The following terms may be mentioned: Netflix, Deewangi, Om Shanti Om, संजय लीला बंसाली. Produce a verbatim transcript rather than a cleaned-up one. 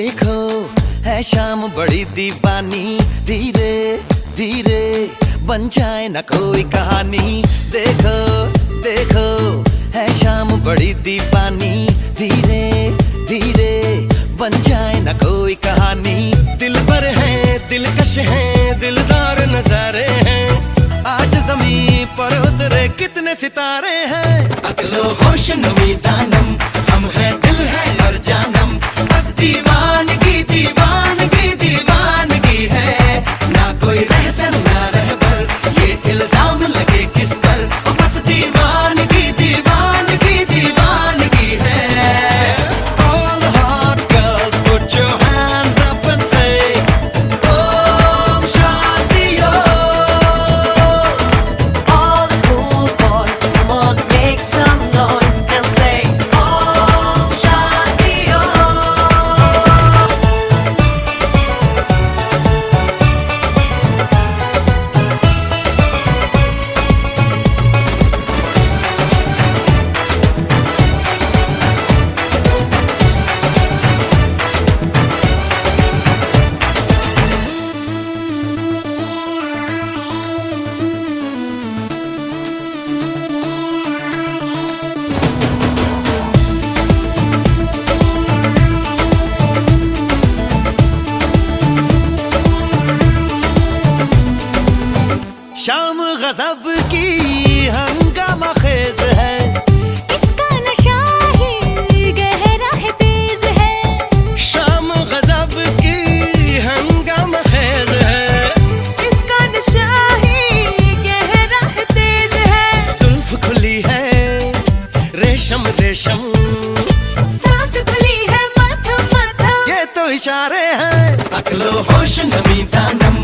देखो है शाम बड़ी दीवानी, धीरे धीरे बन जाए न कोई कहानी। देखो देखो है शाम बड़ी दीवानी, धीरे धीरे बन जाए न कोई कहानी। दिल पर है दिलकश है दिलदार नजारे हैं, आज जमीन पर उतरे कितने सितारे हैं। अकलो होश नमी दानम, हम है दिल है और जानम, बस दीवानगी दीवानगी दीवानगी है। ना कोई रहसन ना रहबर, ये इल्जाम लगे किस पर, बस दीवानगी दीवानगी दीवानगी है। All hot girls put your hands up and say Om Shanti Om. All the cool boys come on, make some noise and say Om Shanti Om. शाम गजब की हंगामा खेज है, इसका नशा ही गहरा है तेज है। शाम गजब की हंगामा खेज है, इसका नशा ही गहरा है तेज है। जुल्फ खुली है रेशम रेशम, सांस खुली है माथा माथा, ये तो इशारे हैं। अकलो होश नमी दानम,